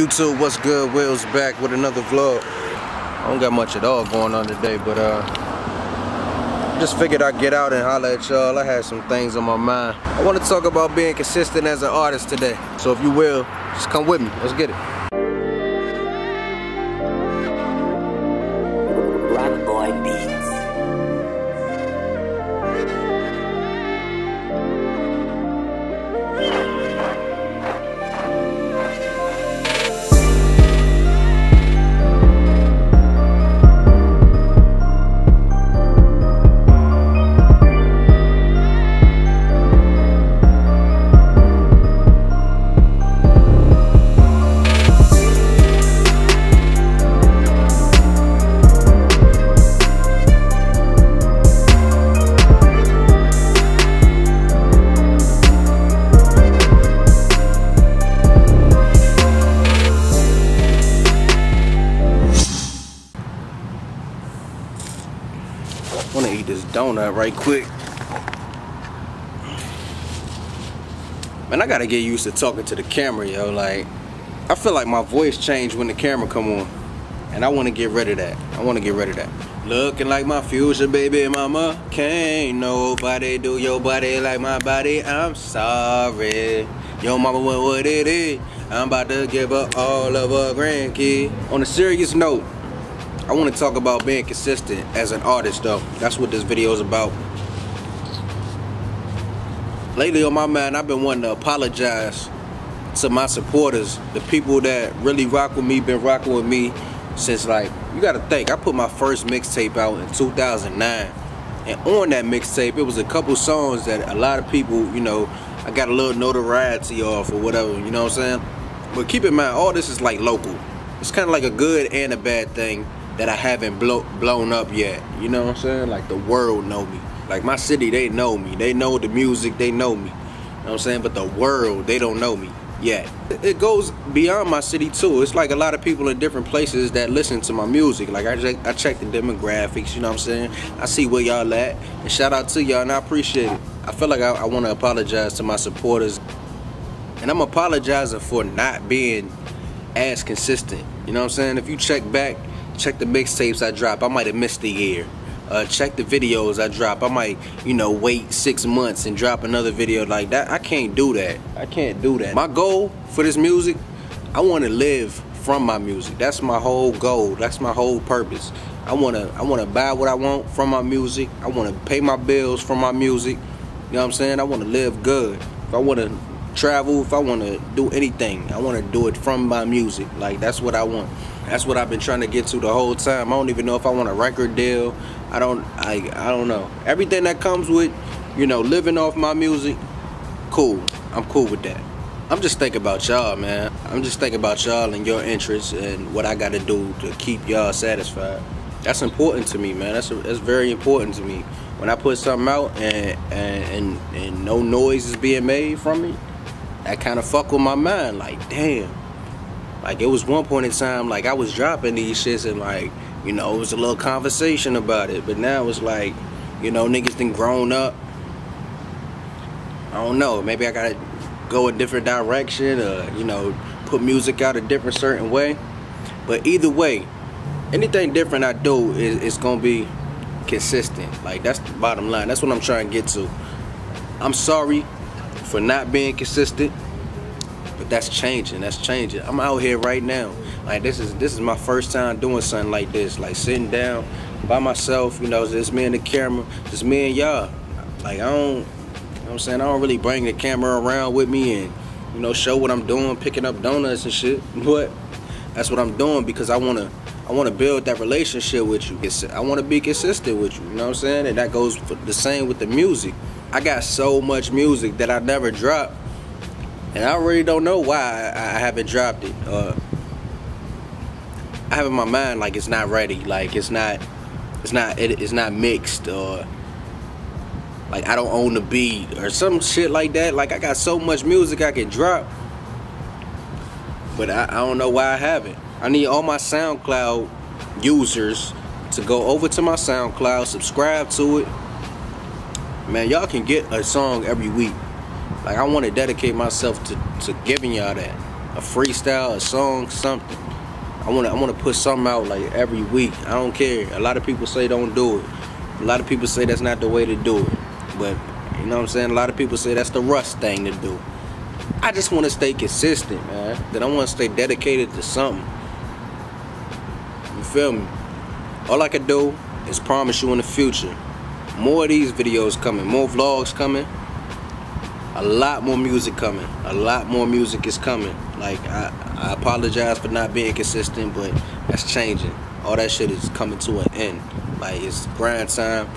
YouTube, what's good? Will's back with another vlog. I don't got much at all going on today, but just figured I'd get out and holler at y'all. I had some things on my mind. I want to talk about being consistent as an artist today. So if you will, just come with me. Let's get it. Rock Boy Beats. I'm gonna eat this donut right quick. Man, I gotta get used to talking to the camera, yo. Like, I feel like my voice changed when the camera come on. And I wanna get rid of that. I wanna get rid of that. Looking like my future baby mama. Can't nobody do your body like my body. I'm sorry. Yo mama went what it is. I'm about to give up all of her grandkid. On a serious note, I want to talk about being consistent as an artist, though. That's what this video is about. Lately on my mind, I've been wanting to apologize to my supporters, the people that really rock with me, been rocking with me since, like, you got to think, I put my first mixtape out in 2009. And on that mixtape, it was a couple songs that a lot of people, you know, I got a little notoriety off or whatever, you know what I'm saying? But keep in mind, all this is, like, local. It's kind of like a good and a bad thing that I haven't blown up yet, you know what I'm saying? Like, the world know me. Like, my city, they know me. They know the music, they know me. You know what I'm saying? But the world, they don't know me yet. It goes beyond my city, too. It's like a lot of people in different places that listen to my music. Like, I check the demographics, you know what I'm saying? I see where y'all at. And shout out to y'all, and I appreciate it. I feel like I want to apologize to my supporters. And I'm apologizing for not being as consistent. You know what I'm saying? If you check back, check the mixtapes I drop, I might have missed a year. Check the videos I drop, I might, you know, wait 6 months and drop another video like that. I can't do that. I can't do that. My goal for this music, I want to live from my music. That's my whole goal. That's my whole purpose. I want to buy what I want from my music. I want to pay my bills from my music. You know what I'm saying? I want to live good. If I want to travel, if I want to do anything, I want to do it from my music. Like, that's what I want. That's what I've been trying to get to the whole time. I don't even know if I want a record deal. I don't know. Everything that comes with, you know, living off my music, cool. I'm cool with that. I'm just thinking about y'all, man. I'm just thinking about y'all and your interests and what I got to do to keep y'all satisfied. That's important to me, man. That's very important to me. When I put something out and no noise is being made from it, that kind of fuck with my mind. Like, damn. Like, it was one point in time, like, I was dropping these shits and, like, you know, it was a little conversation about it. But now it's like, you know, niggas done grown up. I don't know. Maybe I gotta go a different direction or, you know, put music out a different certain way. But either way, anything different I do is gonna be consistent. Like, that's the bottom line. That's what I'm trying to get to. I'm sorry for not being consistent, but that's changing. That's changing. I'm out here right now. Like, this is my first time doing something like this. Like, sitting down by myself, you know, just me and the camera, just me and y'all. Like, I don't, you know what I'm saying? I don't really bring the camera around with me and, you know, show what I'm doing, picking up donuts and shit. But that's what I'm doing because I wanna build that relationship with you. I wanna be consistent with you. You know what I'm saying? And that goes for the same with the music. I got so much music that I never dropped, and I really don't know why I haven't dropped it. I have in my mind, like, it's not ready, like it's not mixed, or like I don't own the beat or some shit like that. Like, I got so much music I can drop, but I don't know why I haven't. I need all my SoundCloud users to go over to my SoundCloud, subscribe to it. Man, y'all can get a song every week. Like, I want to dedicate myself to giving y'all that. a freestyle, a song, something. I wanna put something out like every week. I don't care. A lot of people say don't do it. A lot of people say that's not the way to do it. But you know what I'm saying? A lot of people say that's the rush thing to do. I just wanna stay consistent, man. That I wanna stay dedicated to something. You feel me? All I can do is promise you in the future, more of these videos coming, more vlogs coming, a lot more music coming, a lot more music is coming. Like, I apologize for not being consistent, but that's changing. All that shit is coming to an end. Like, it's grind time.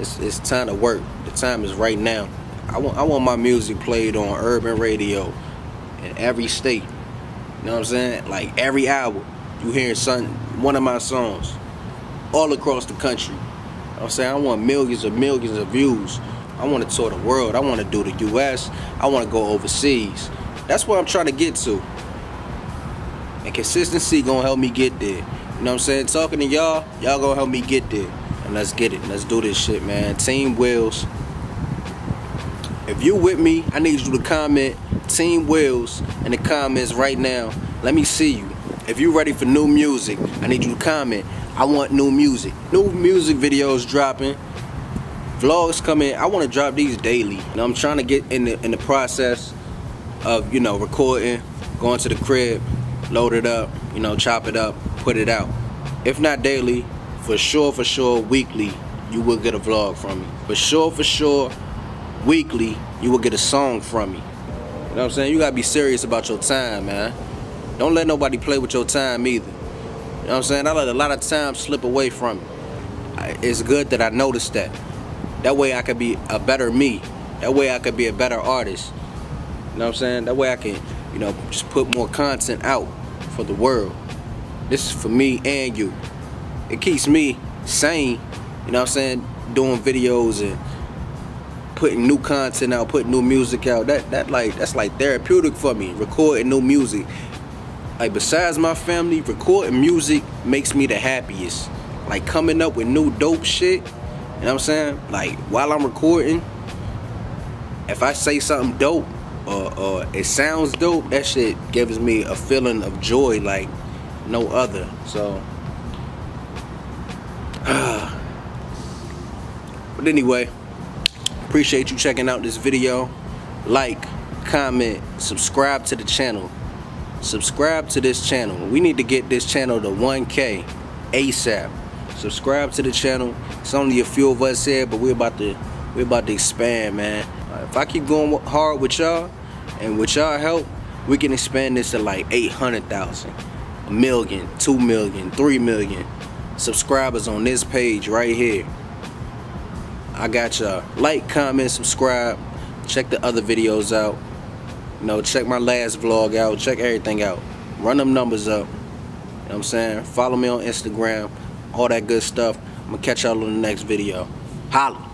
It's time to work. The time is right now. I want my music played on urban radio in every state. You know what I'm saying? Like, every hour you hearing one of my songs all across the country. You know what I'm saying? I want millions of views. I want to tour the world. I want to do the U.S. I want to go overseas. That's what I'm trying to get to. And consistency gonna help me get there. You know what I'm saying? Talking to y'all, y'all gonna help me get there. And let's get it. Let's do this shit, man. Team Wills. If you with me, I need you to comment Team Wills in the comments right now. Let me see you. If you ready for new music, I need you to comment. I want new music. New music videos dropping. Vlogs coming. I want to drop these daily. And I'm trying to get in the process of, you know, recording, going to the crib, load it up, you know, chop it up, put it out. If not daily, for sure, weekly, you will get a vlog from me. For sure, weekly, you will get a song from me. You know what I'm saying? You gotta be serious about your time, man. Don't let nobody play with your time either. You know what I'm saying? I let a lot of time slip away from me. It's good that I noticed that. That way I could be a better me. That way I could be a better artist. You know what I'm saying? That way I can, you know, just put more content out for the world. This is for me and you. It keeps me sane, you know what I'm saying, doing videos and putting new content out, putting new music out. That's like therapeutic for me, recording new music. Like, besides my family, recording music makes me the happiest. Like, coming up with new dope shit, you know what I'm saying? Like, while I'm recording, if I say something dope or it sounds dope, that shit gives me a feeling of joy like no other. So but anyway, appreciate you checking out this video. Like, comment, subscribe to the channel. Subscribe to this channel. We need to get this channel to 1K ASAP. Subscribe to the channel. It's only a few of us here, but we're about to expand, man. If I keep going hard with y'all and with y'all help, we can expand this to like 800,000, 1 million, 2 million, 3 million. Subscribers on this page right here. I got y'all. Like, comment, subscribe. Check the other videos out. You know, check my last vlog out. Check everything out. Run them numbers up. You know what I'm saying? Follow me on Instagram. All that good stuff. I'm gonna catch y'all on the next video. Holla.